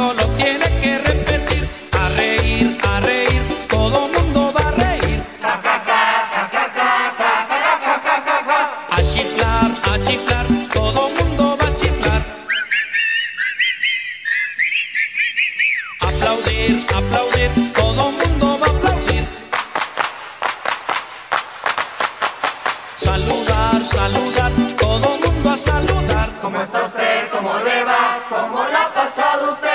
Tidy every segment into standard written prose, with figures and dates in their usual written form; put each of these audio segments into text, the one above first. Lo tiene todo mundo va a chiflar. Aplaudir, aplaudir, todo mundo va a aplaudir. Saludar, saludar, todo mundo a saludar. ¿Cómo está usted? ¿Cómo le va? ¿Cómo la ha pasado usted?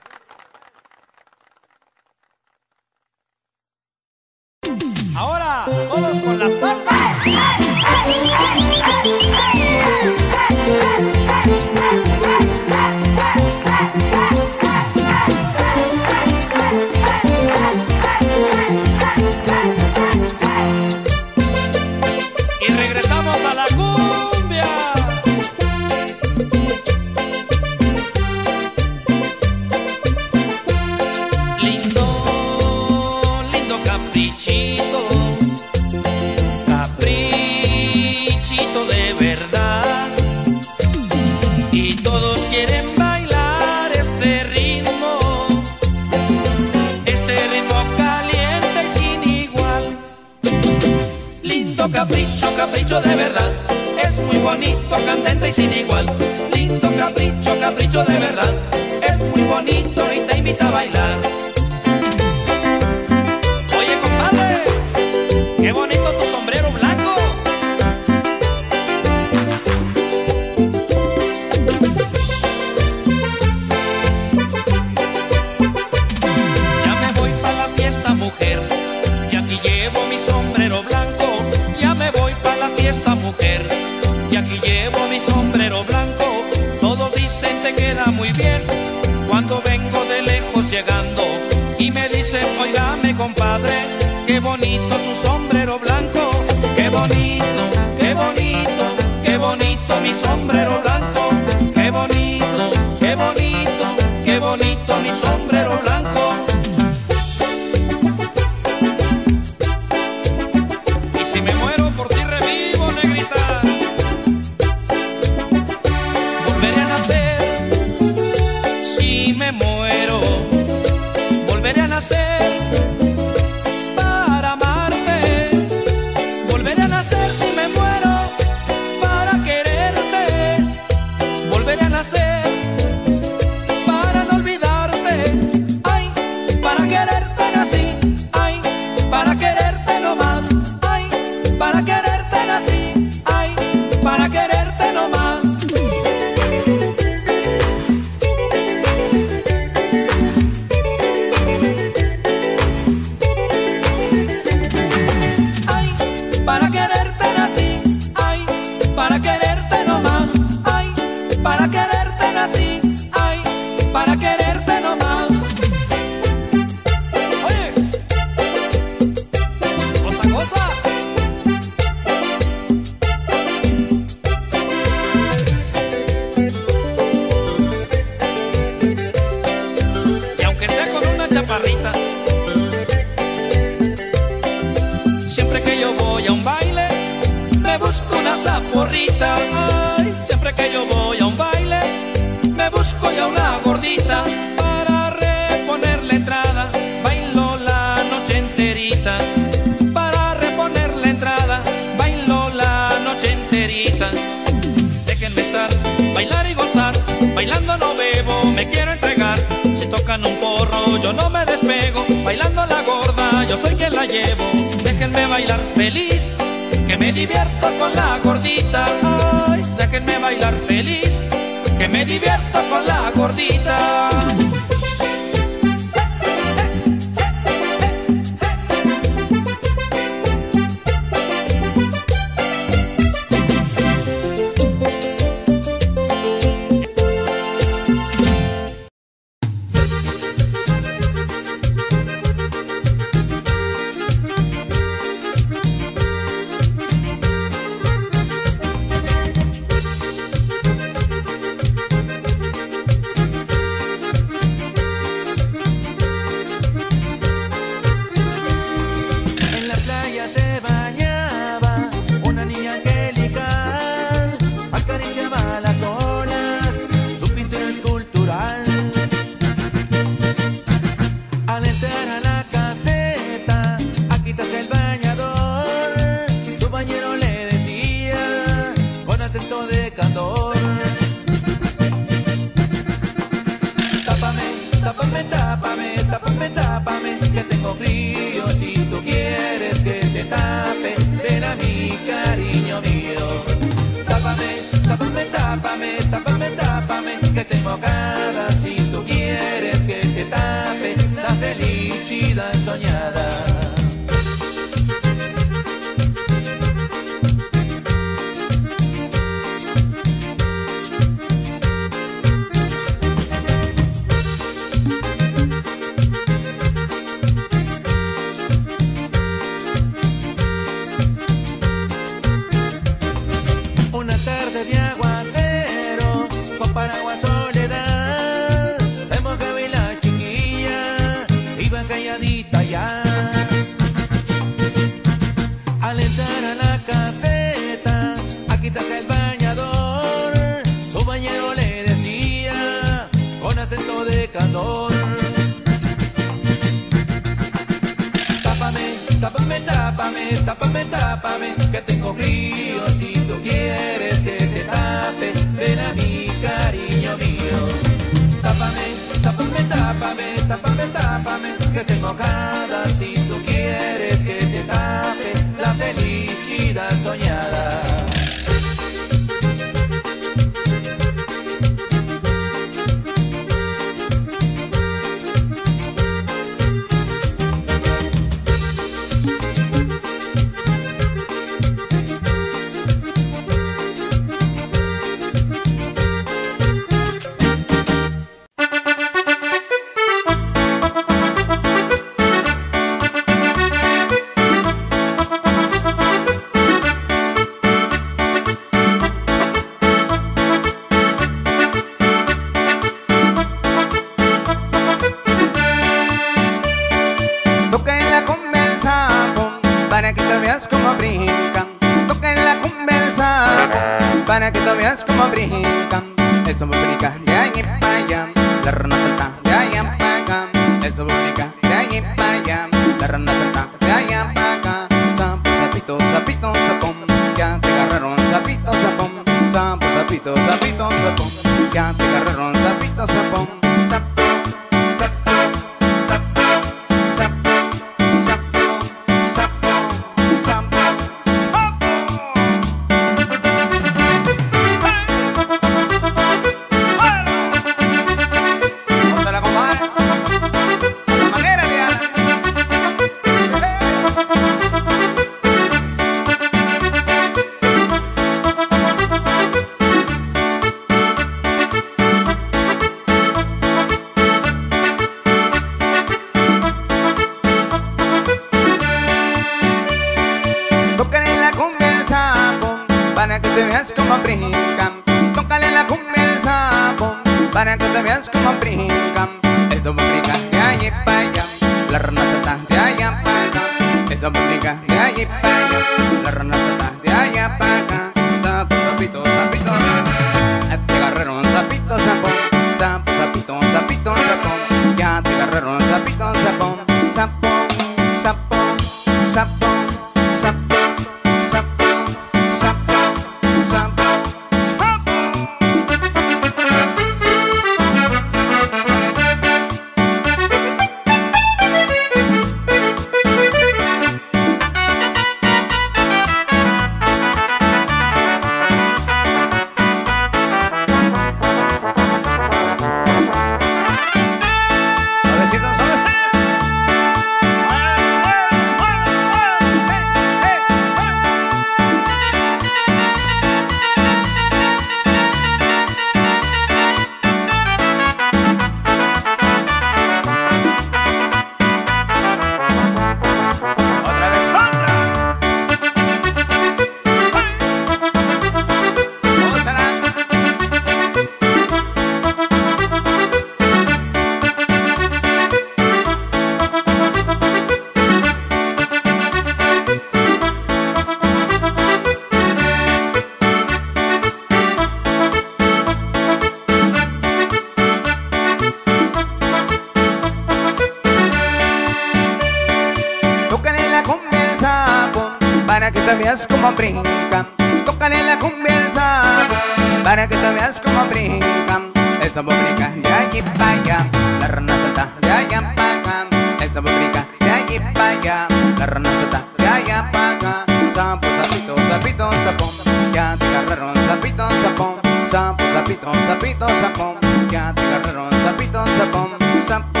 que te veas como brinca. Tócale la cumbia al sabor, para que te veas como brinca. El sabor brinca de allí para allá, la rana salta de allá para acá. El sabor brinca de allí para allá, la rana salta de allá para acá. Sapo, sapito, sapito, sapón, ya te agarraron, sapito, sapón. Sapo, sapito, sapito, sapón, ya te agarraron, sapito, sapón. Sapo,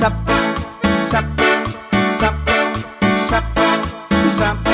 sapo, sapo, sapo, sapo, sapo, sapo, sapo.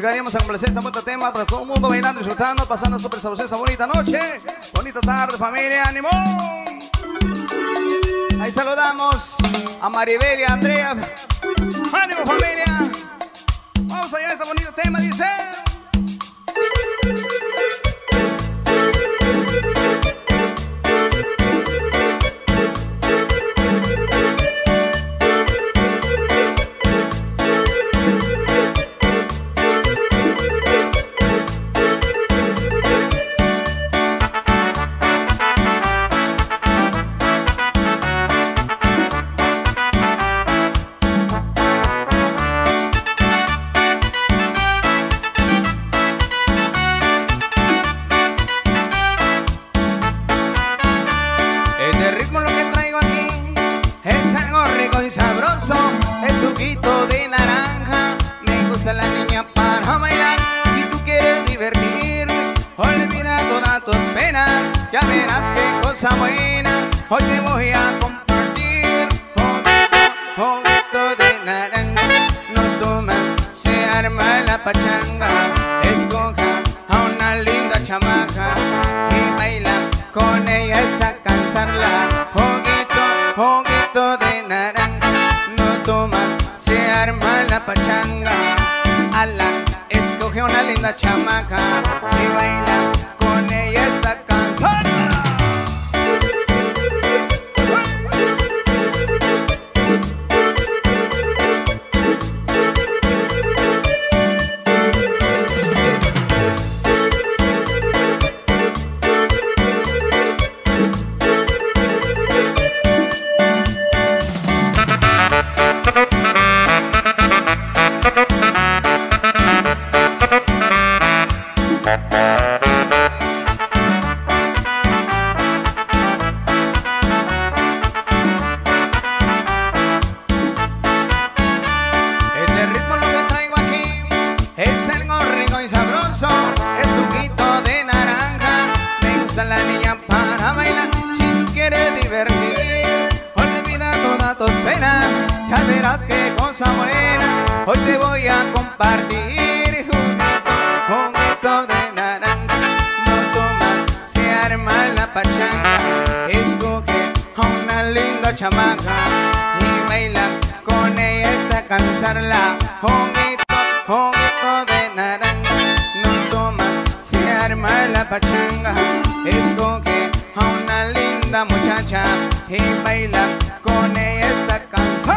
Llegaríamos a complacer este bonito tema para todo el mundo bailando, disfrutando, pasando súper sabrosa esta bonita noche, bonita tarde, familia, ánimo. Ahí saludamos a Maribel y a Andrea. Ánimo, familia. Vamos allá a este bonito tema, dice. Ya verás qué cosa buena, hoy te voy a compartir. chamaca y baila con ella hasta cansarla. Juguito de naranja no toma, se arma la pachanga. Escoge a una linda muchacha y baila con ella hasta cansarla.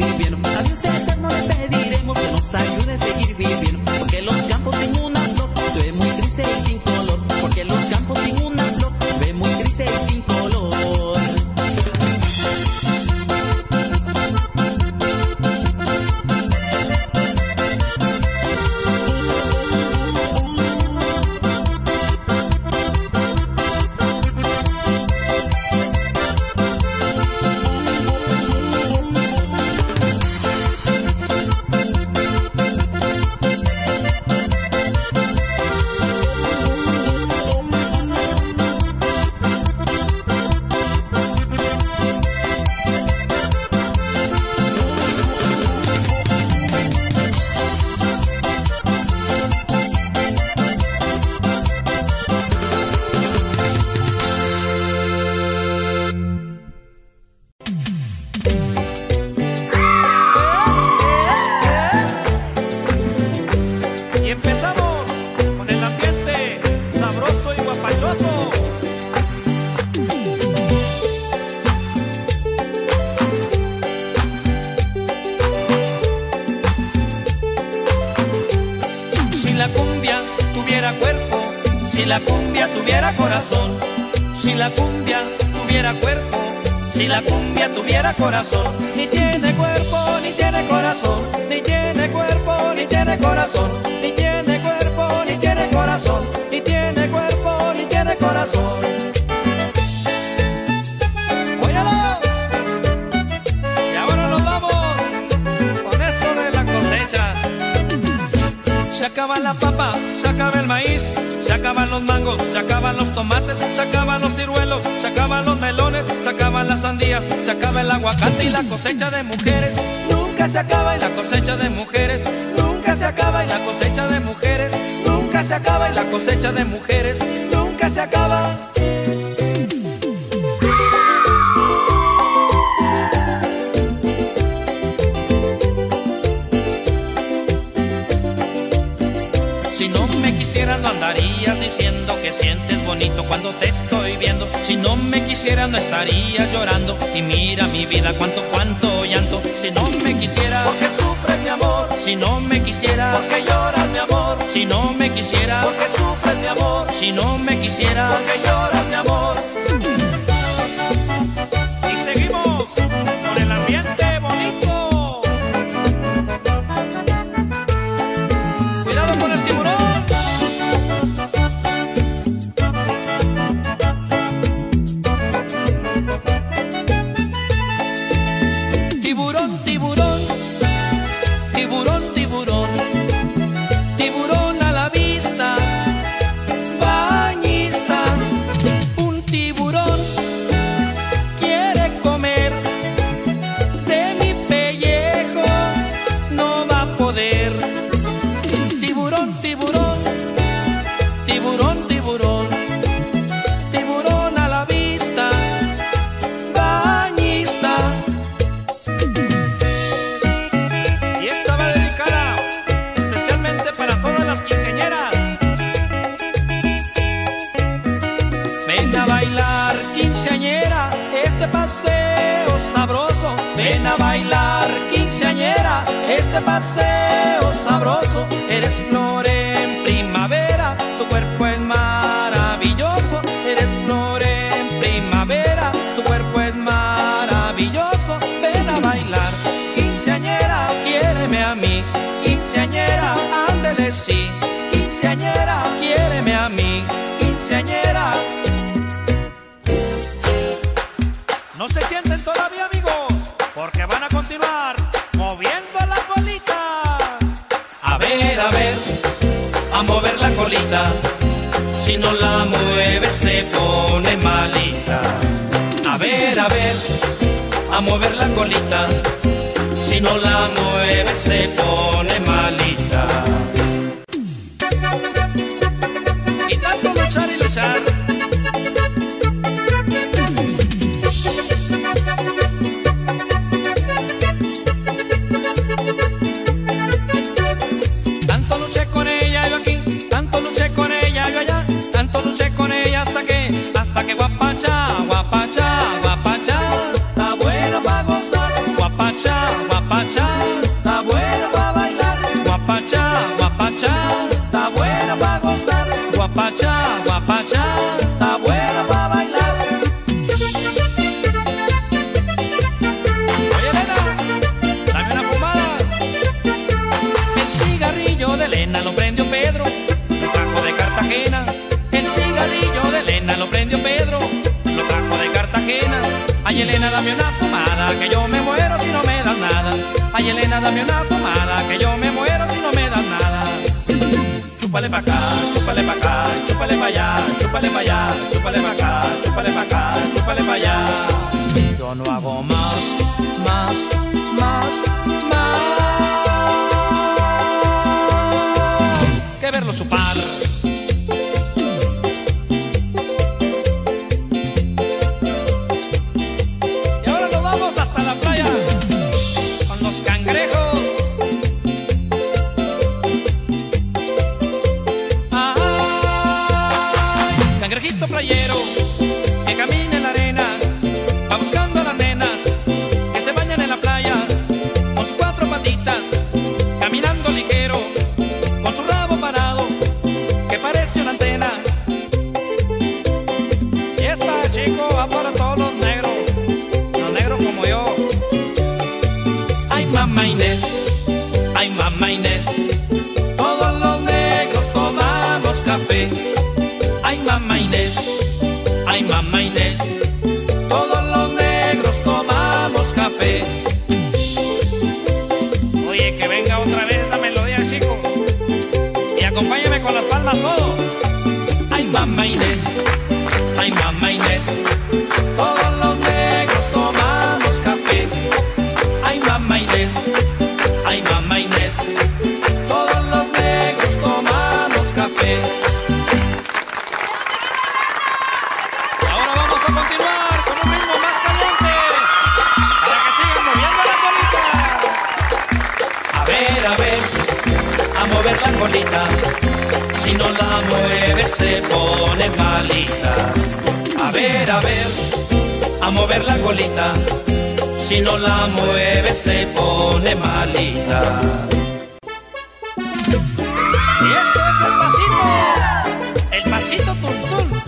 seguir viviendo. A Dios eterno le pediremos que nos ayude a seguir viviendo. Porque los campos sin una flor se ve muy triste y sin color. Porque los campos sin una flor se ve muy triste y sin color. Guapacha, guapacha, está bueno para gozar. Guapacha, guapachá, está bueno para bailar. Guapachá, guapachá, está bueno para gozar. Guapachá, guapachá, está bueno para bailar. Oye, Elena, dame una fumada. El cigarrillo de Elena lo prendió Pedro, lo trajo de Cartagena. El cigarrillo de Elena lo prendió Pedro, lo trajo de Cartagena. Ay, Elena, dame una fumada, que yo me muero si no me das nada. Ay, Elena, dame una fumada, que yo me muero si no me das nada. Chúpale pa' acá, chúpale pa' acá, chúpale pa' allá, chúpale pa' allá, chúpale pa' acá, chúpale pa' acá, chúpale pa' allá. Yo no hago más que verlo chupar. Que camina en la arena, va buscando a las nenas que se bañan en la playa, con sus cuatro patitas, caminando ligero, con su rabo parado, que parece una antena. Y esta, chico, va para todos los negros como yo. Ay, mamá Inés, ay, mamá Inés, todos los negros tomamos café. Ay, mamá Inés, ay, mamá Inés, todos los negros tomamos café. Oye, que venga otra vez esa melodía, chico, y acompáñame con las palmas todo. Ay, mamá Inés, ay, mamá Inés, todos los negros tomamos café. Ay, mamá Inés, ay, mamá Inés, todos los negros tomamos café. Si no la mueve se pone malita. A ver, a mover la colita. Si no la mueve se pone malita. Y esto es el pasito tum-tum,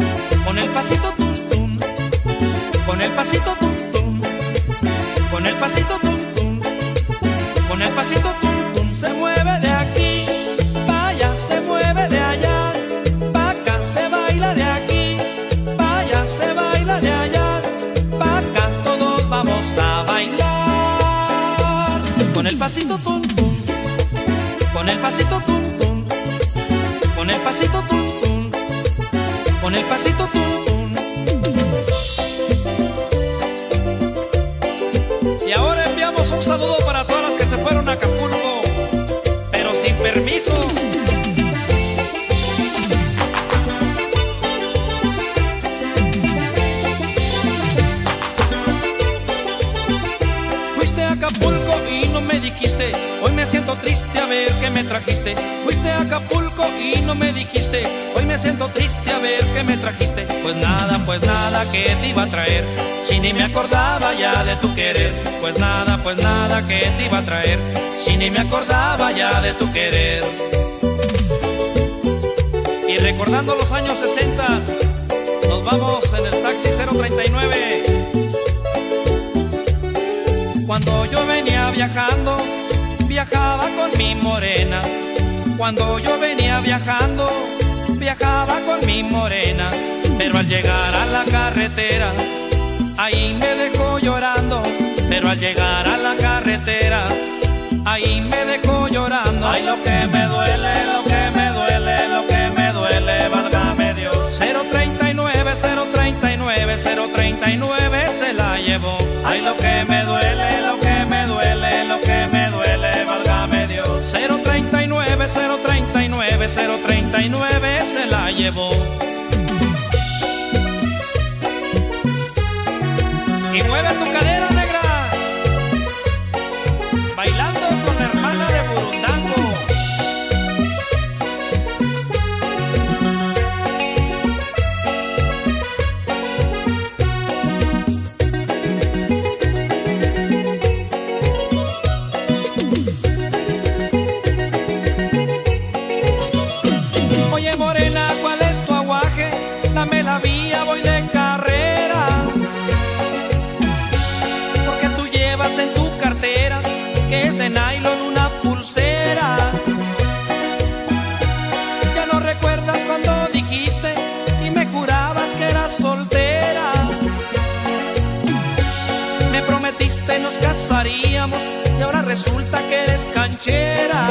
con el pasito tum-tum, con el pasito tum-tum, con el pasito tum-tum, con el pasito tum-tum se mueve de aquí. Se mueve de allá, pa' acá, se baila de aquí, pa' allá, se baila de allá, pa' acá, todos vamos a bailar. Con el pasito tum tum, con el pasito tum tum, con el pasito tum tum, con el pasito tum tum. Y ahora enviamos un saludo para todas las que se fueron a Acapulco, pero sin permiso. Hoy me siento triste a ver que me trajiste. Fuiste a Acapulco y no me dijiste. Hoy me siento triste a ver que me trajiste. Pues nada que te iba a traer, si ni me acordaba ya de tu querer. Pues nada que te iba a traer, si ni me acordaba ya de tu querer. Y recordando los años 60, nos vamos en el taxi 039. Cuando yo venía viajando, viajaba con mi morena. Cuando yo venía viajando, viajaba con mi morena. Pero al llegar a la carretera, ahí me dejó llorando. Pero al llegar a la carretera, ahí me dejó llorando. Ay, lo que me duele, lo que me duele, lo que me duele, válgame Dios. 039, 039, 039 se la llevó. Ay, lo que me duele, lo que me duele, lo que me duele, válgame Dios. 039, 039, 039 se la llevó. Y mueve tu cadera negra, bailando con la hermana de Burundango. de nylon una pulsera. Ya no recuerdas cuando dijiste y me jurabas que eras soltera. Me prometiste nos casaríamos y ahora resulta que eres canchera.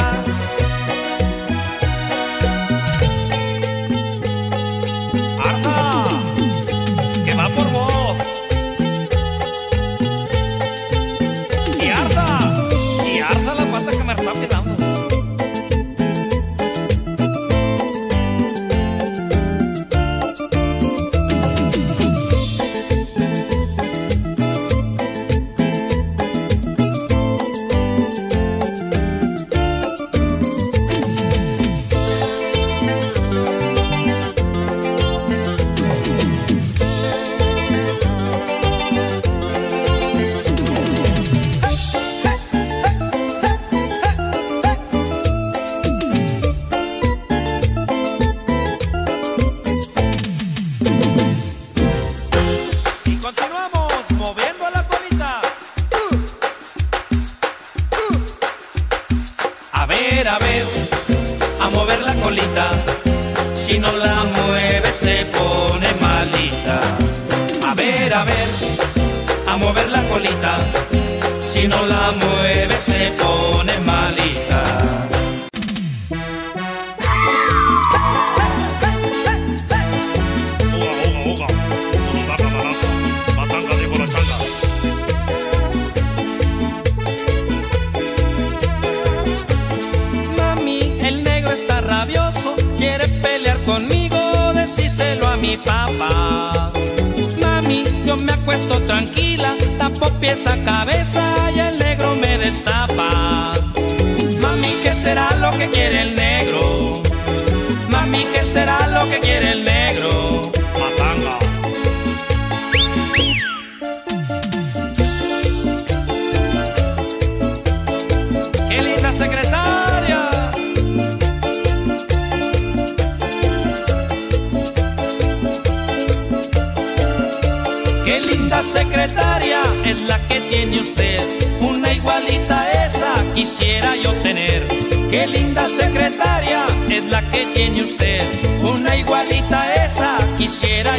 Quisiera yo tener, qué linda secretaria es la que tiene usted, una igualita a esa quisiera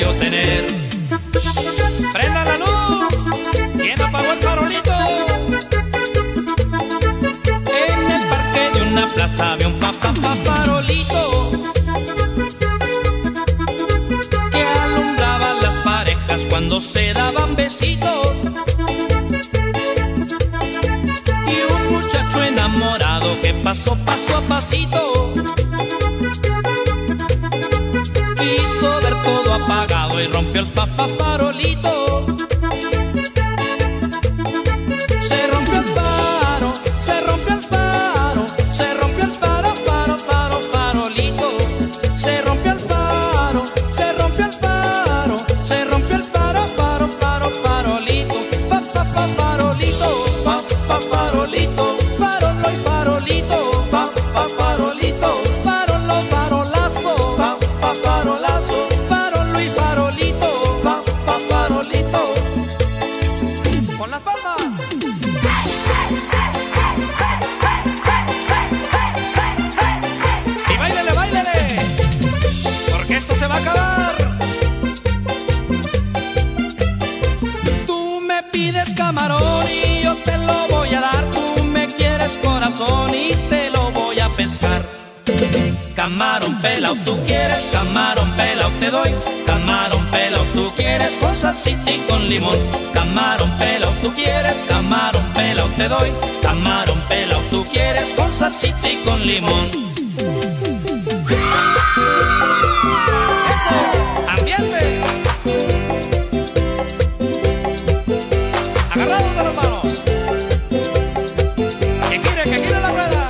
yo tener. ¡Prenda la luz! ¿Quién apagó el farolito? En el parque de una plaza ve un farolito que alumbraba las parejas cuando se daban besitos. Enamorado que pasó paso a pasito quiso ver todo apagado y rompió el farolito. Se rompió el faro, se rompió el faro, se rompió el farolito. Se rompió el faro, se rompió el faro, se rompió el farolito. Farolito, farolito. Y te lo voy a pescar. Camarón pelao, tú quieres camarón pelao, te doy. Camarón pelao, tú quieres con salsita y con limón. Camarón pelao, tú quieres camarón pelao, te doy. Camarón pelao, tú quieres con salsita y con limón. Eso, ambiente. Agarrados de las manos. Que quiere la rueda.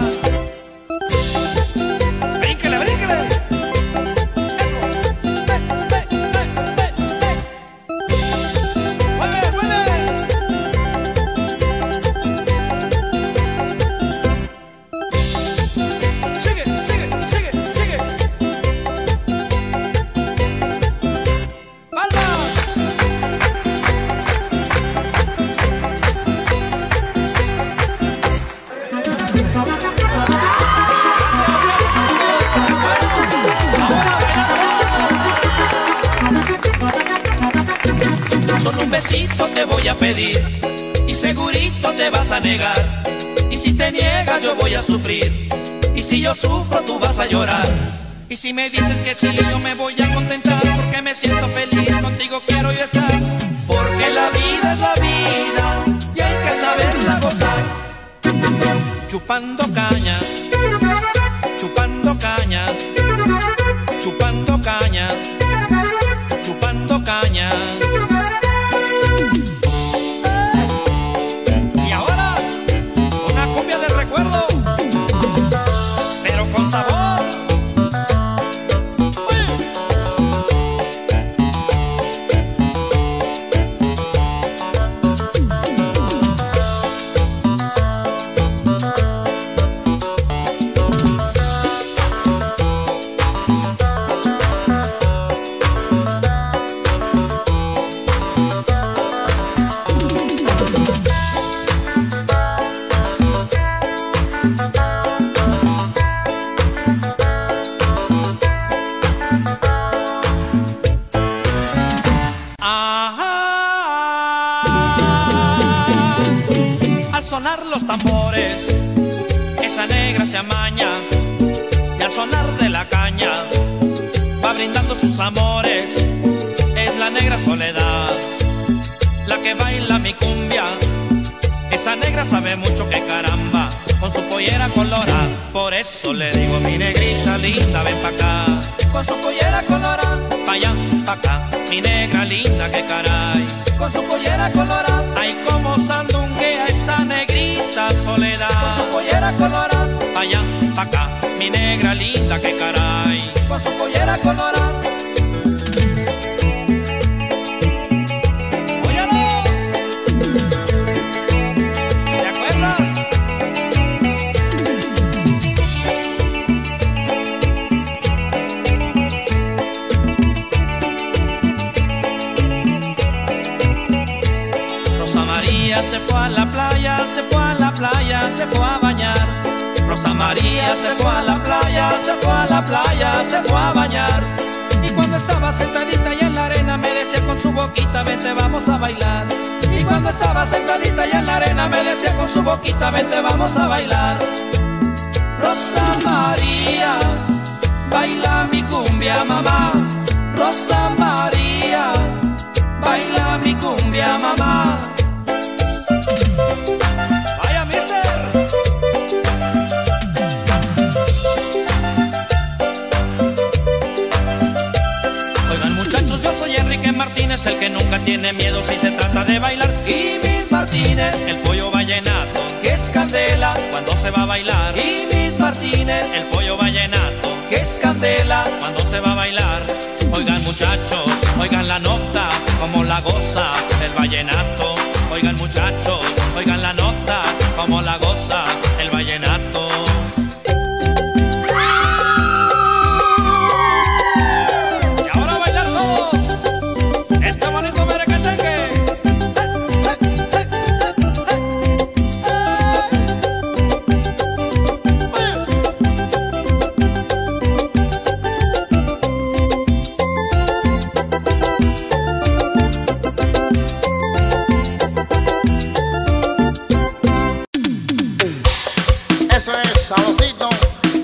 besito te voy a pedir y segurito te vas a negar. Y si te niegas yo voy a sufrir, y si yo sufro tú vas a llorar. Y si me dices que sí yo me voy a contentar, porque me siento feliz, contigo quiero yo estar. Porque la vida es la vida y hay que saberla gozar. Chupando caña, chupando caña, chupando caña, chupando caña. Y ahora, una cumbia de recuerdo, pero con sabor. Eso le digo, mi negrita linda, ven pa' acá, con su pollera colorada, pa' allá, pa' acá, mi negra linda, que caray, con su pollera colorada, ay, como sandunguea esa negrita Soledad, con su pollera colorada, pa' allá, pa' acá, mi negra linda, que caray, con su pollera colorada. Se fue a bañar, Rosa María se fue a la playa, se fue a la playa, se fue a bañar. Y cuando estaba sentadita y en la arena me decía con su boquita, vente vamos a bailar. Y cuando estaba sentadita y en la arena me decía con su boquita, vente vamos a bailar. Rosa María, baila mi cumbia mamá. Rosa María, baila mi cumbia mamá. Soy Enrique Martínez, el que nunca tiene miedo si se trata de bailar. Y mis Martínez, el pollo vallenato, que es candela cuando se va a bailar. Y mis Martínez, el pollo vallenato, que es candela cuando se va a bailar. Oigan muchachos, oigan la nota, como la goza el vallenato. Oigan muchachos, oigan la nota, como la goza el vallenato.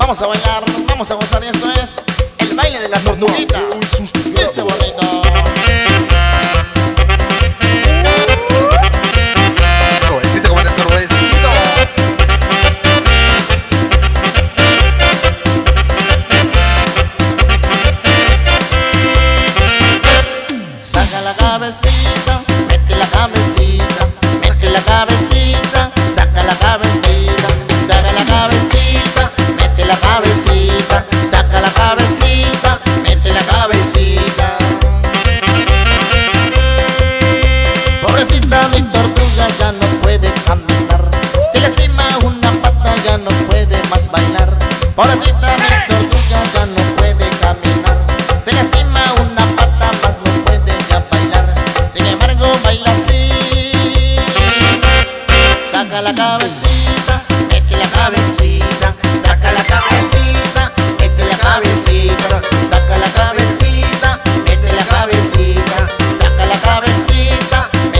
Vamos a bailar, vamos a gozar, eso es el baile de las tortuguitas. Ese bonito. Suavecito como el sorbecito. Saca la cabecita, mete la cabecita, mete la cabecita, saca la cabecita, saca la cabecita. La cabecita, saca la cabecita, mete la cabecita. Pobrecita mi tortuga ya no puede caminar, se lastima una pata ya no puede más bailar. Pobrecita mi tortuga ya no puede caminar, se lastima una pata más no puede ya bailar. Sin embargo baila así, saca la cabecita, mete la cabecita. Saca la cabecita, mete la cabecita, saca la cabecita, mete la cabecita, saca la cabecita, mete la cabecita.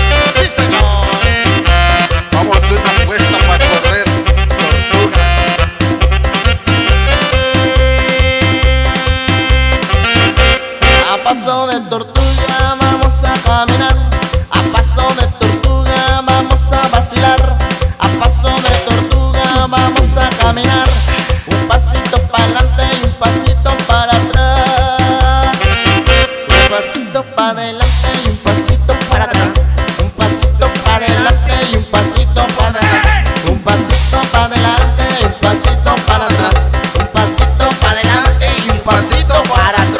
caminar, a paso de tortuga vamos a vacilar, a paso de tortuga vamos a caminar, un pasito para adelante y un pasito para atrás, un pasito para adelante y un pasito para atrás, un pasito para adelante y un pasito para atrás, un pasito para adelante y un pasito para atrás, un pasito para adelante y un pasito para atrás.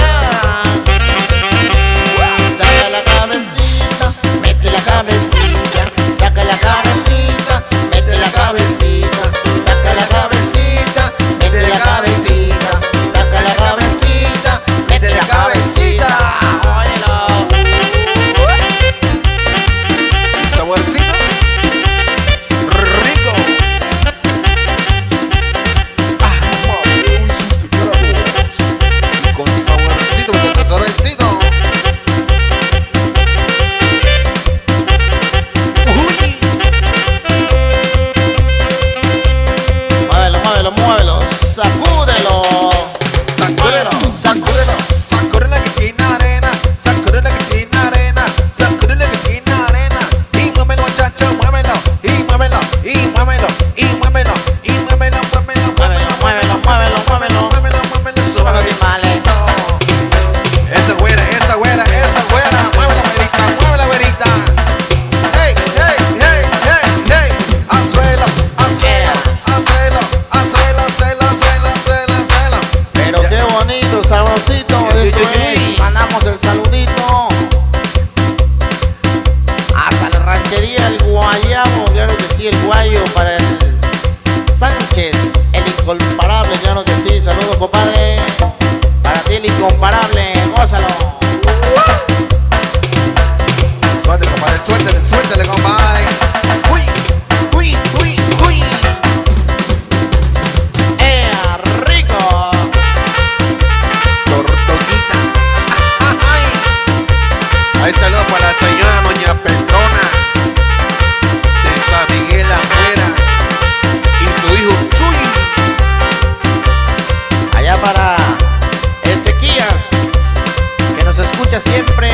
Siempre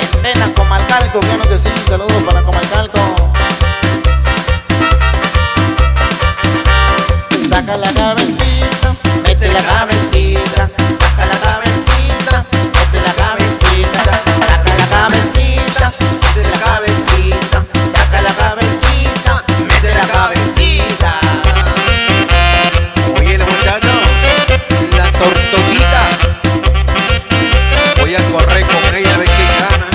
en Vena, Comalcalco, claro que sí, saludos para Comalcalco. Saca la cabecita, mete la cabecita, saca la cabecita, mete la cabecita, saca la cabecita, mete la cabecita, saca la cabecita, mete la cabecita. Oye, los muchachos, la tortuguita. Voy a correr con ella a ver quién gana.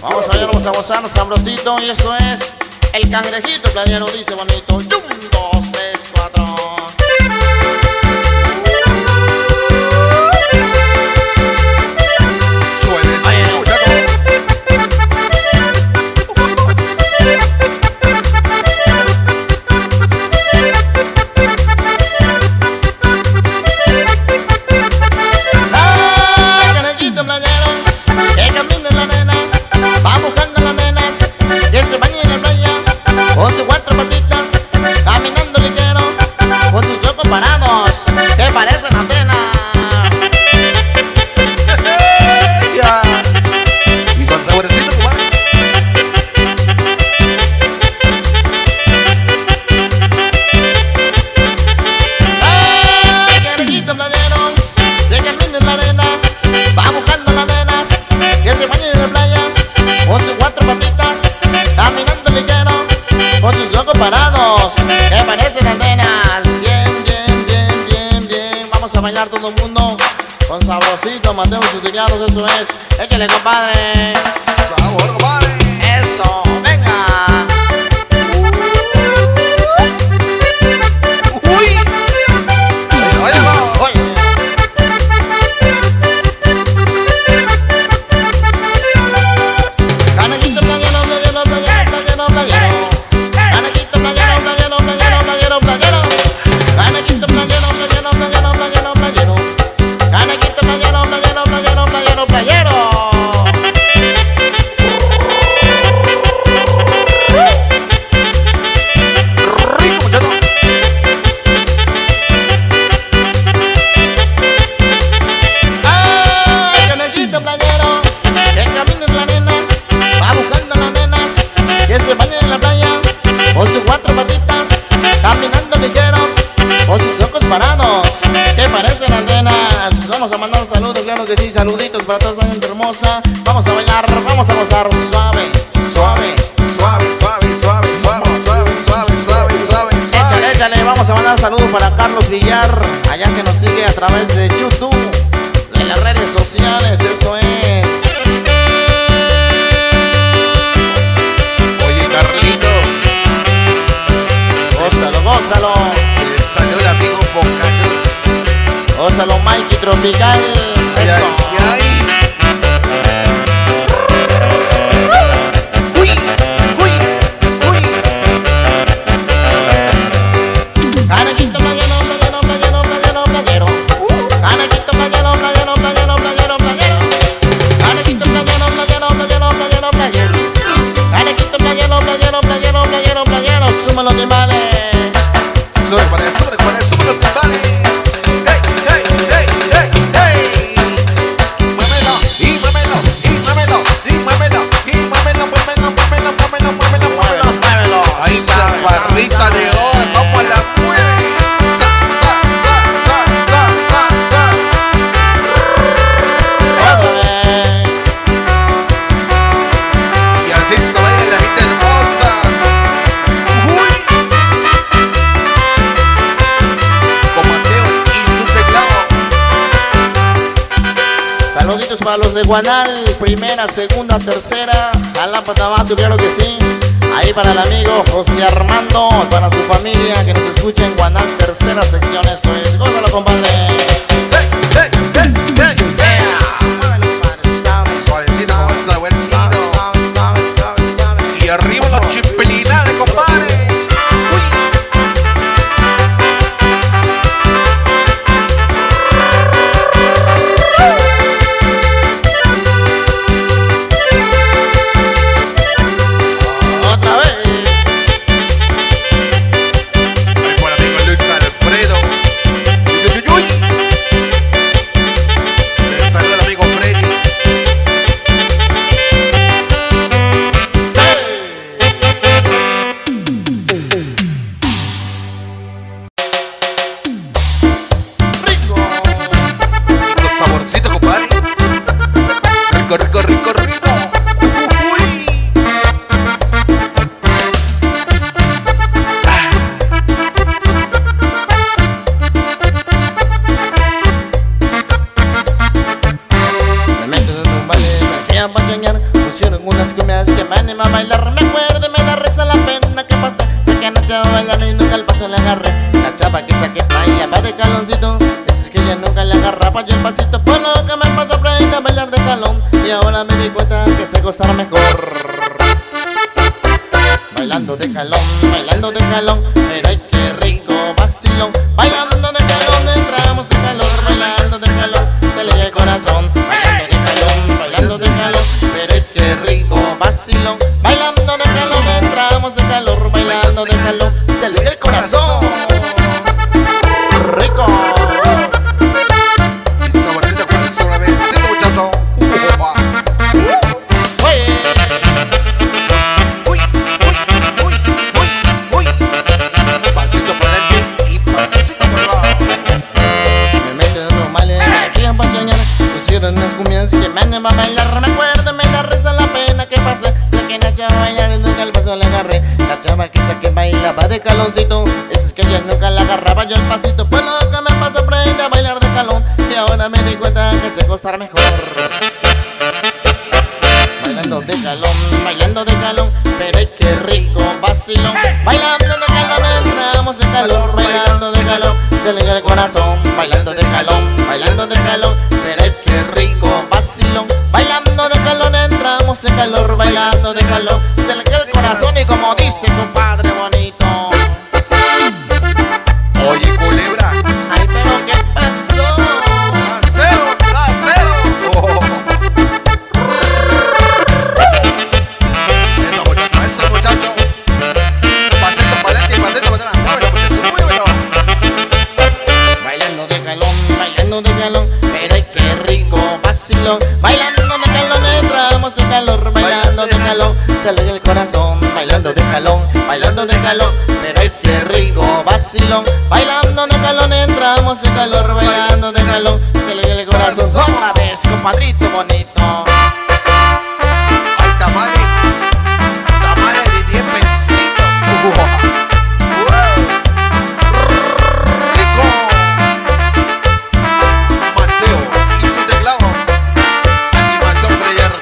Vamos allá, vamos a gozarnos sabrosito. Y eso es el cangrejito, playero, dice bonito. 1, 2, 3, 4. Eso es, échale compadre. Sabor, compadre. Eso, venga. Uy. Oye, no. Oye. Canelito playero, playero, playero, playero, playero. Canelito playero, playero, playero, playero, playero. Canelito playero, playero, playero, playero, playero. Canelito playero, playero, playero, playero. Playero. que sí, saluditos para toda esa gente hermosa. Vamos a bailar, vamos a gozar, suave, suave, suave, suave, suave, suave, suave, suave, suave, suave, suave. Échale, échale, vamos a mandar saludos para Carlos Villar, allá que nos sigue a través de YouTube, en las redes sociales, eso es. Oye, Carlito, gózalo, gózalo. El saludo al amigo Bocanus. Gózalo, Mikey Tropical. Eso. Ay, ay. Para los de Guanal, primera, segunda, tercera, a la pata abajo, claro que sí. Ahí para el amigo José Armando, para su familia que nos escucha en Guanal, tercera sección. Eso es, gózalo, compadre. Hey, hey, hey, hey, yeah. Suavecito, suavecito. Y arriba los chipelinares, compadre. Bailando de calor, bailando de calor, se le ve el corazón otra vez. tamales, compadrito bonito. Hay tamales, tamales de 10 pesitos. Rico. Mateo y su teclado. Animación Freyer.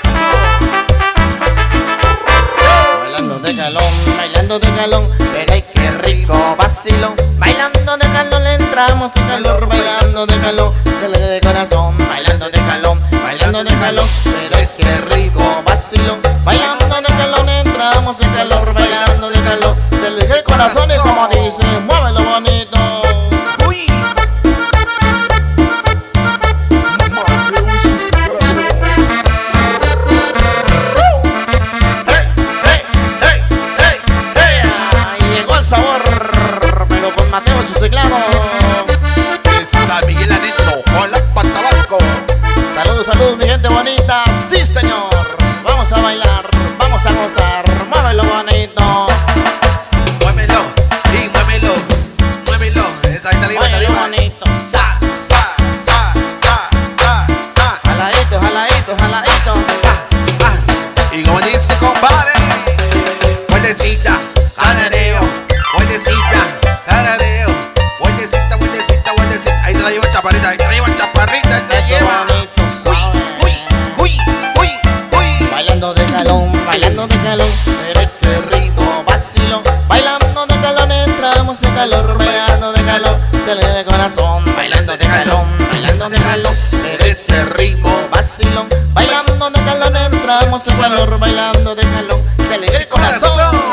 Bailando de galón, bailando de galón. Veréis qué rico vacilón. Bailando de galón, le entramos en calor. Bailando de galón. De corazón, bailando de calor, pero es que rico vacilón. Bailando de calor, entramos en calor, bailando de calor, se le cae el corazón y como dice, muévelo bonito. Uy. Hey, hey, hey, hey, hey. Ay, llegó el sabor, pero con Mateo y su teclado. Saludos mi gente bonita, sí señor. Vamos a bailar, vamos a gozar. Muévelo bonito. Muévelo, sí, muévelo. Muévelo, esa está arriba, está arriba. Bonito. Sa, sa, sa, sa, sa, sa. Jaladito, jaladito, jaladito. Ah, ah. Y como dice compadre, vueltecita, jalareo. Vueltecita, jalareo. Vueltecita, vueltecita, vueltecita. Ahí te la lleva chaparrita, ahí te la lleva chaparrita, ahí te la lleva. Bailando de calor, pero ese rico vacilón. Bailando de calor, entramos en calor. Bailando de calor, se le da el corazón. Bailando de calor, bailando de calor, pero ese rico vacilón. Bailando de calor, entramos en calor. Bailando de calor, se le da el corazón.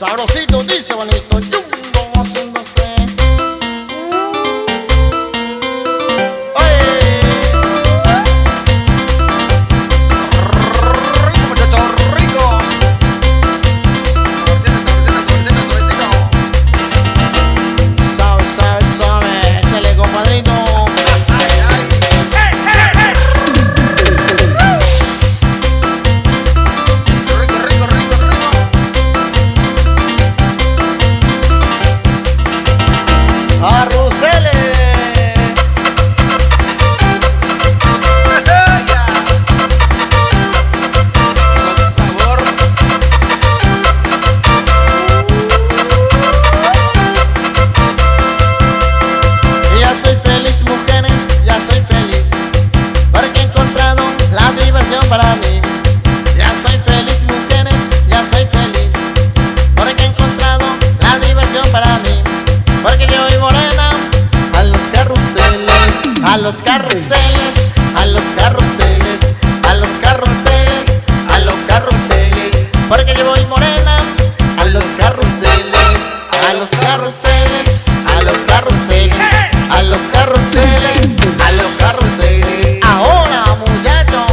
Sabrosito, dice bonito, yungo haciéndose. Oye, rico muchacho, rico. Suave, suave, suave, échale compadrito. Para mí, ya soy feliz, mujeres, ya soy feliz, porque he encontrado la diversión para mí, porque yo voy morena a los carruseles, a los carruseles, a los carruseles, a los carruseles, a los carruseles, porque yo voy morena a los carruseles, a los carruseles, a los carruseles, a los carruseles, a los carruseles. Ahora muchachos.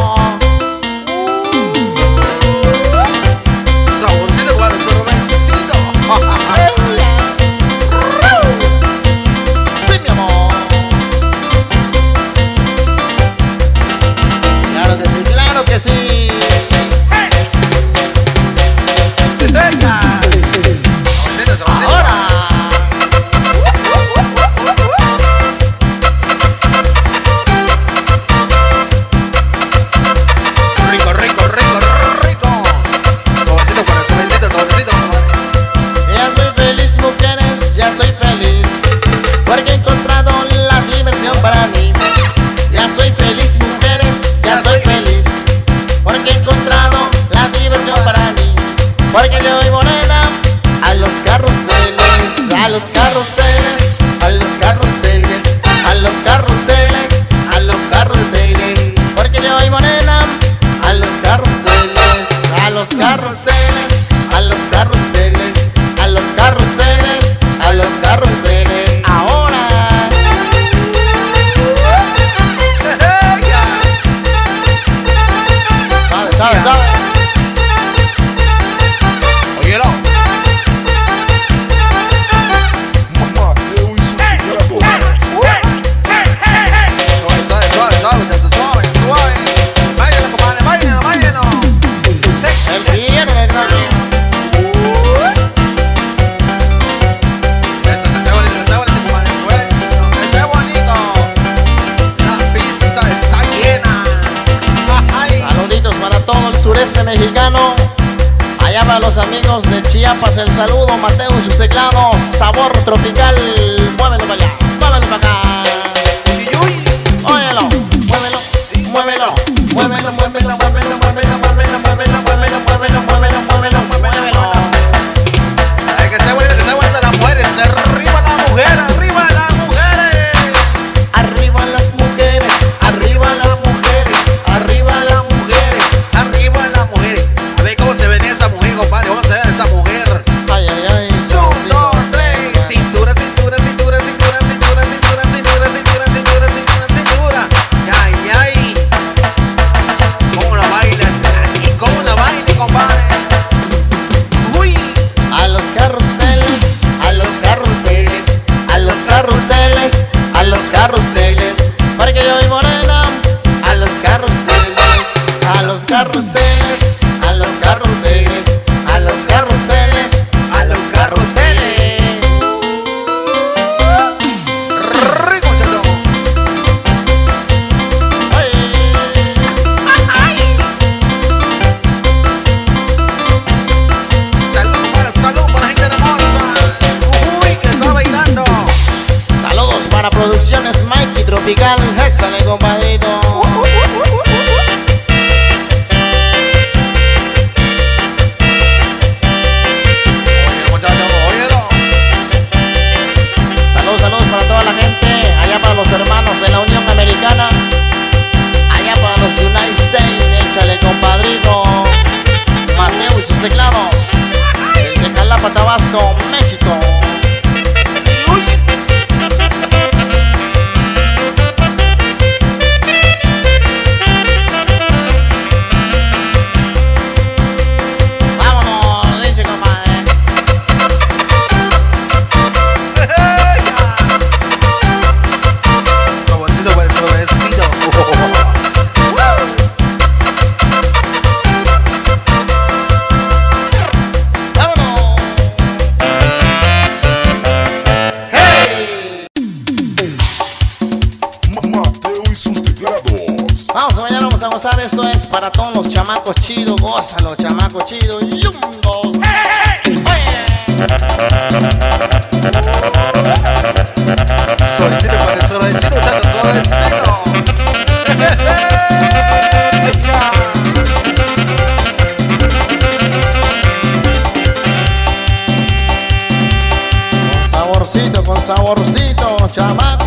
Porque yo voy morena a los carruseles, a los carruseles, a los carruseles, a los carruseles. Porque yo voy morena a los carruseles, a los carruseles, a los carruseles, a los carruseles, a los carruseles. Ahora. Sabe, sabe, sabe. para los amigos de Chiapas, el saludo, Mateo y sus teclados, sabor tropical. Muévelo para allá, muévelo para acá. Óyelo, muévelo, muévelo, muévelo, muévelo, muévelo, muévelo, muévelo, muévelo, muévelo, muévelo, muévelo, muévelo, muévelo. Que esté bonita las mujeres, arriba las mujeres, arriba las mujeres. Arriba las mujeres, arriba las mujeres, arriba las mujeres, arriba las mujeres. A ver cómo se venía esa mujer, compadre, vamos a ver esa mujer. Ay, ay, ay. 1, 2, 3, cintura, cintura, cintura, cintura, cintura, cintura, cintura, cintura, cintura, cintura, cintura. Ay, ay. ¿Cómo la bailas? ¿Cómo la bailas, compadre? A los carruseles, a los carruseles, a los carruseles, para que yo y morena. A los carruseles, a los carruseles, a los carruseles, a los carruseles, a los carruseles. Rico chato. Salud para la gente hermosa. Uy, que está bailando. Saludos para Producciones Mikey Tropical. Échale, compadrito. Óyelo, muchacho, óyelo. Saludos, saludos para toda la gente. Allá para los hermanos de la Unión Americana. Allá para los United States. Échale, compadrito. Mateo y sus teclados. De Jalapa, Tabasco, México. Uy. Vámonos, dice compadre. Saborcito, buen saborcito. Vámonos. ¡Hey! Mateo y sus teclados. Vamos a bailar, vamos a gozar. Eso es para todos los chamacos chidos. Gózalo, chamacos chidos. Y un, dos, tres. Oye. Saborcito, buen saborcito, tanto saborcito. Con saborcito, chamaco.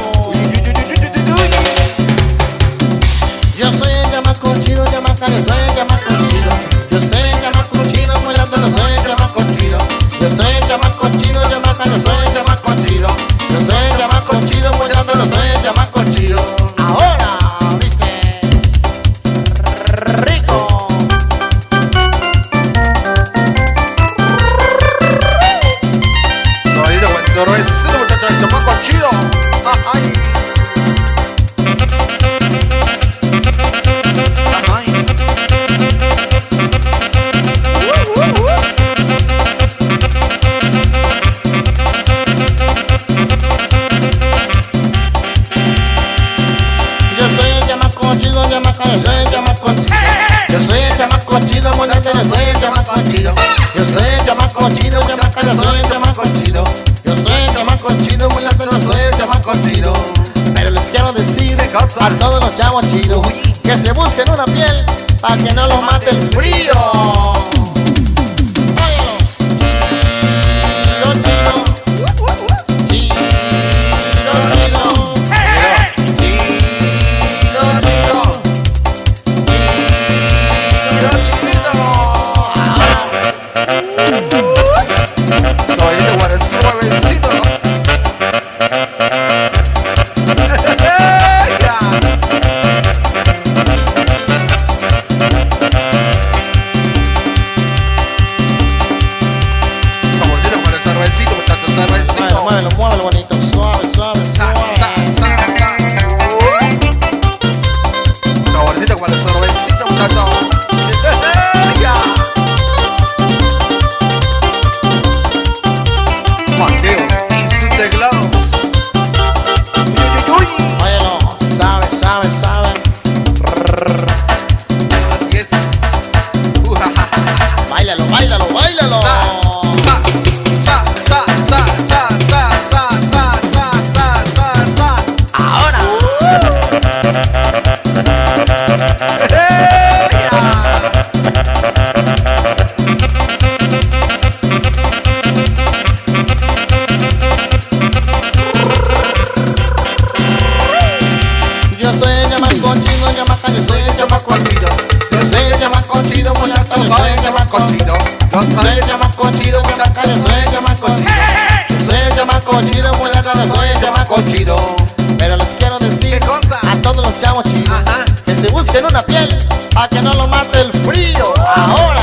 Yo soy el chamaco chido, chamaca, yo soy el chamaco chido. Yo soy el chamaco chido, muératelo, soy el chamaco chido. Yo soy el chamaco chido, chamaca, yo soy el chamaco chido. Yo soy el chamaco chido, muératelo, soy el chamaco chido. Ahora, dice. Rico. Saborcito, buen saborcito, muchacho, el chamaco chido. Ay, ay. Yo soy el chamaco chido, chamaca, yo soy el chamaco chido. Yo soy el chamaco chido, muératelo, soy el chamaco chido. Yo soy el chamaco chido, chamaca, yo soy el chamaco chido. Yo soy el chamaco chido, muératelo, soy el chamaco chido. Pero les quiero decir a todos los chavos chidos que se busquen una piel para que no los mate el frío. Chido, chido, chido, chido. Chido, chido. Soy el suavecito. Soy el más cochido por la calle, soy el más cochido. Soy el más cochido por la calle, soy el más cochido. Pero les quiero decir a todos los chavos chinos que se busquen una piel para que no lo mate el frío. Ahora.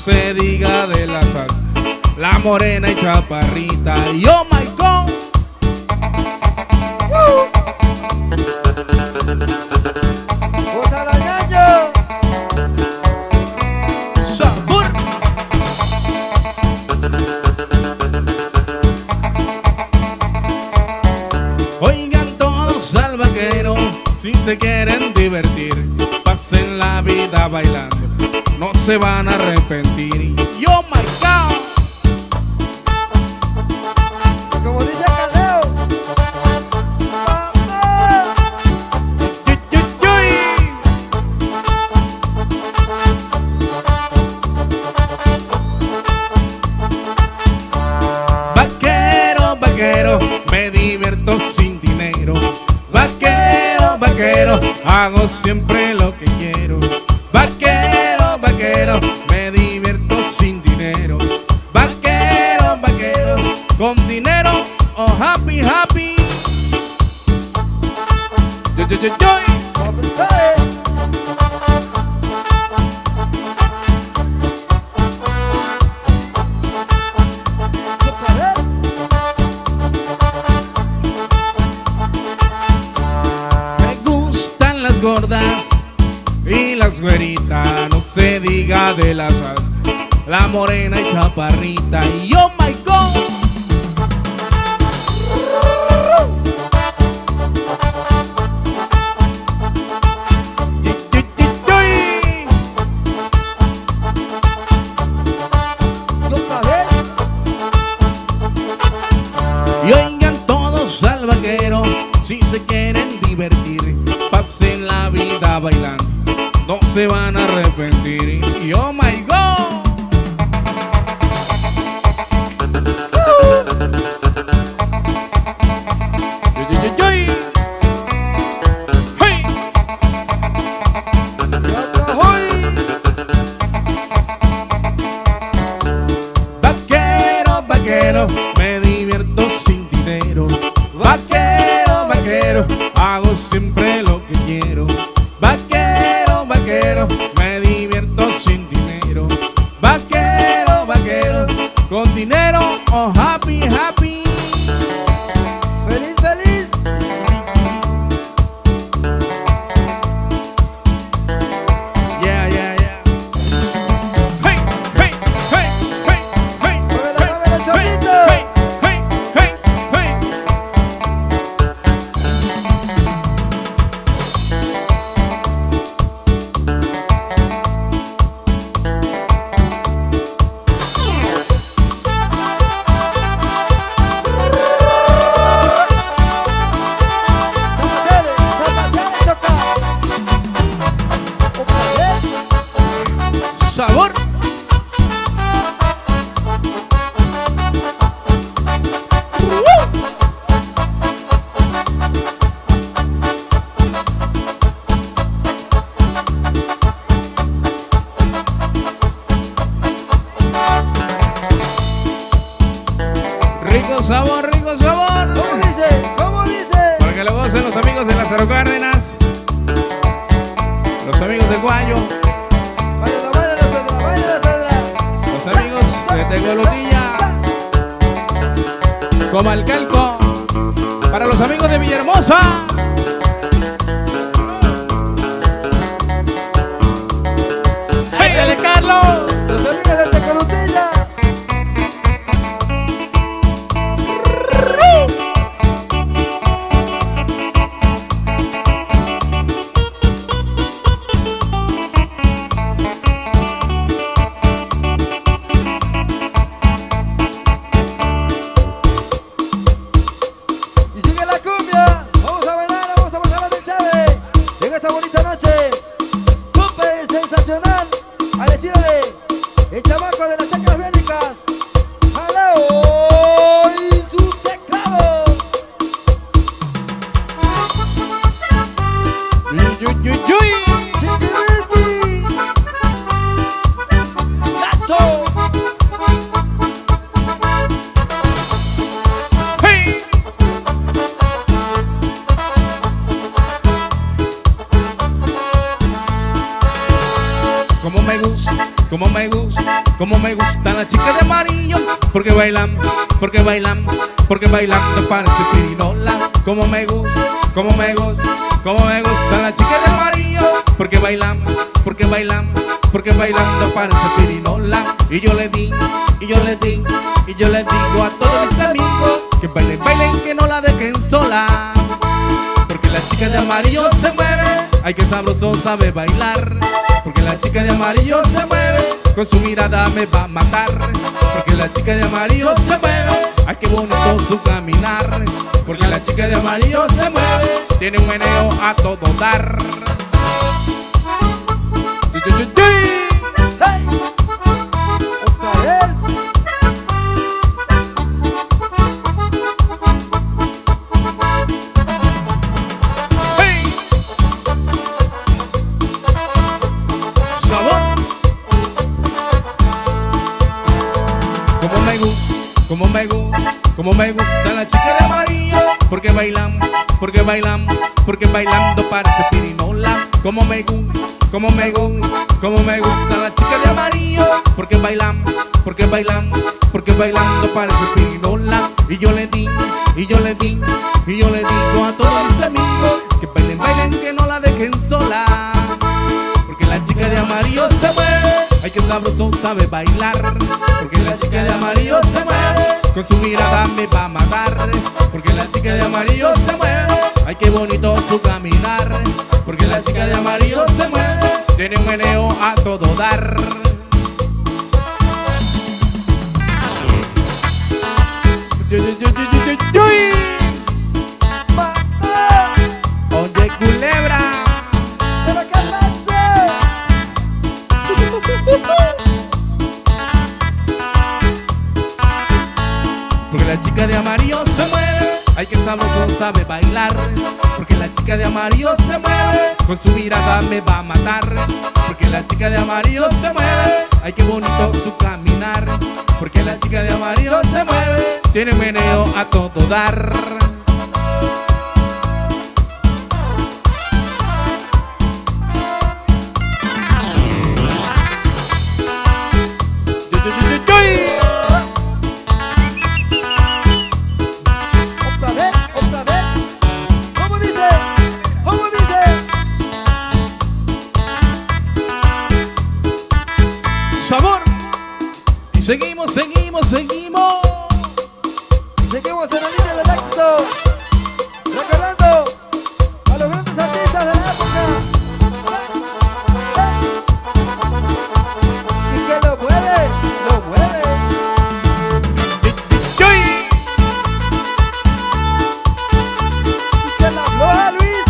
se diga de la sal, la morena y chaparrita. Y oh my God. Oigan todos al vaquero, si se quieren divertir, pasen la vida bailando, no se van a arrepentir. Yo marcao, como dice Kaleo, vaquero, vaquero, me divierto sin dinero. Vaquero, vaquero, hago siempre lo que quiero. Vaquero, vaquero, me divierto sin dinero. Vaquero, vaquero, con dinero, oh happy, happy. Yo, yo, yo, yo. Gordas y las güeritas, no se diga de la sal, la morena y chaparrita. Y oh my God. Y oigan todos al vaquero, si se quieren divertir, pasen la vida bailando, no se van a arrepentir. Y oh my God. Yo, yo, yo, yo. Hey. Vaquero, vaquero, me divierto sin dinero. Vaquero, vaquero, hago siempre lo que quiero. Vaquero, vaquero, me divierto sin dinero. Vaquero, vaquero, con dinero, oh happy, happy. Feliz, feliz. Yeah, yeah, yeah. Hey, hey, hey, hey, hey, hey, hey, hey, hey, hey. Sabor. Rico sabor, rico sabor. ¿Cómo dice? ¿Cómo dice? Para que lo gocen los amigos de Lázaro Cárdenas, los amigos de Guayo, los amigos de Tecolotilla, Comalcalco, para los amigos de Villahermosa. ¡Hey, dale, Carlos! Los amigos de Tecolotilla. Y sigue la cumbia, vamos a bailar, vamos a bajar de Chávez en esta bonita noche. Super sensacional, al estilo de el chamaco de las teclas bélicas, Kaleo y su teclado. Yuy, yuy, yuy. Como me gusta, como me gusta. Como me gustan las chicas de amarillo, porque bailan, porque bailan, porque bailando parece pirinola. Como me gusta, como me gusta, como me gustan las chicas de amarillo, porque bailan, porque bailan, porque bailando parece pirinola. Y yo le di, y yo le di, y yo les digo a todos mis amigos que bailen, bailen, que no la dejen sola. Porque la chica de amarillo se mueve, ay que sabroso sabe bailar. Porque la chica de amarillo se mueve, con su mirada me va a matar. Porque la chica de amarillo se mueve, ay que bonito su caminar. Porque la chica de amarillo se mueve, tiene un meneo a todo dar. Como me gusta la chica de amarillo, porque bailan, porque bailan, porque bailando parece pirinola. Como me gusta, como me gusta, como me gusta la chica de amarillo, porque bailan, porque bailan, porque bailando parece pirinola. Y yo le di, y yo le di, y yo le digo a todos mis amigos que bailen, bailen, que no la dejen sola. Porque la chica de amarillo se mueve, ay que sabroso sabe bailar. Porque la chica de amarillo se mueve, con su mirada me va a matar. Porque la chica de amarillo se mueve, ay qué bonito su caminar. Porque la chica de amarillo se mueve, tiene un meneo a todo dar. Oye culebra, pero qué pasa. Porque la chica de amarillo se mueve, ay que sabroso sabe bailar. Porque la chica de amarillo se mueve, con su mirada me va a matar. Porque la chica de amarillo se mueve, ay que bonito su caminar. Porque la chica de amarillo se mueve, tiene meneo a todo dar. Seguimos, seguimos, seguimos. Seguimos en la línea del éxito, recordando a los grandes artistas de la época. Y que lo mueve, lo mueve. Y que la afloja, Luis.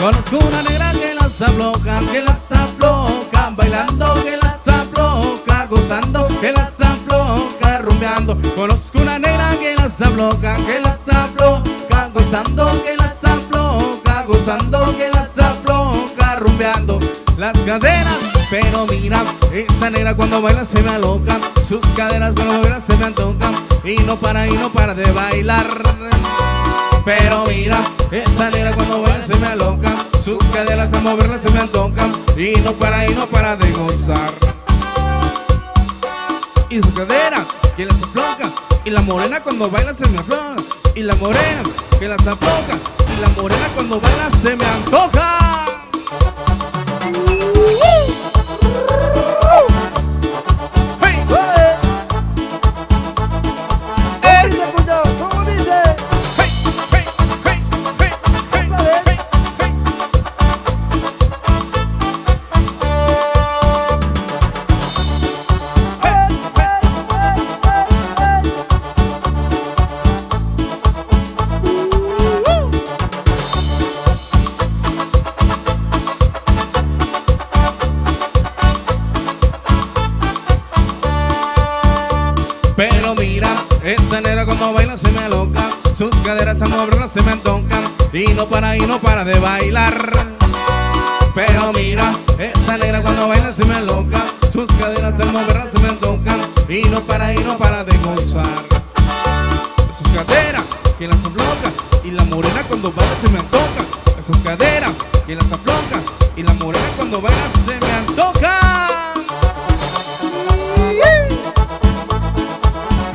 Conozco una negra que las afloja, que las afloja, bailando, que las gozando, que las afloja, rumbeando. Conozco una negra que las afloja, gozando, que las afloja, gozando, que las afloja, rumbeando. Las caderas, pero mira, esa negra cuando baila se me aloca. Sus caderas cuando baila se me antojan, y no para de bailar. Pero mira, esa negra cuando baila se me aloca. Sus caderas a moverla se me antojan, y no para de gozar. Y su cadera, que las afloja, y la morena cuando baila se me afloja. Y la morena, que las afloja, y la morena cuando baila se me antoja. Hey. Hey. ¿Cómo dice? Hey, hey, hey, hey, hey, hey, esa negra cuando baila se me aloca, sus caderas a moverlas se me antojan, y no para de bailar. Pero mira, esa negra cuando baila se me aloca, sus caderas a moverlas se me antojan, y no para de gozar. Sus caderas que las afloja, y la morena cuando baila se me antoja. sus caderas y las afloja, y la morena cuando baila se me antoja. Hey,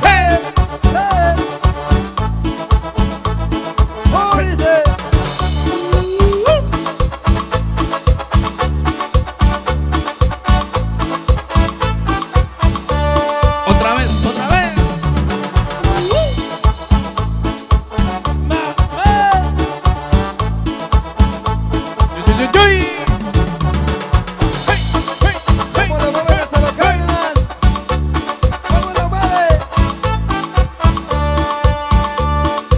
hey. ¿Cómo dice? Otra vez, otra vez.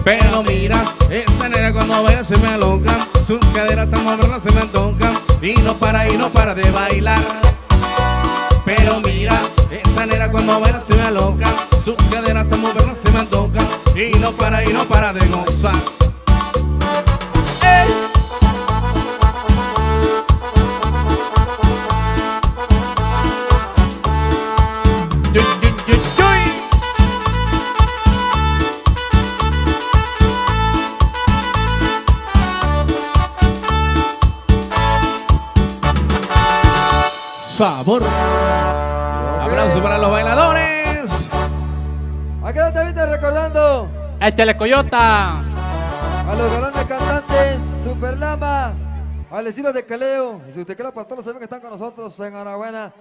Pero mira, esa negra cuando baila se me aloca, sus caderas al moverlas se me antojan, y no para de bailar. Pero mira, esa negra cuando baila se me aloca, sus caderas al moverlas se me antojan, y no para de gozar. Sabor. Okay. Aplauso para los bailadores. ¿A qué no te viste recordando? Échale Coyota. A los galanes cantantes, Super Lama, al estilo de Kaleo. Y si usted quiere, para todos los amigos que están con nosotros, enhorabuena.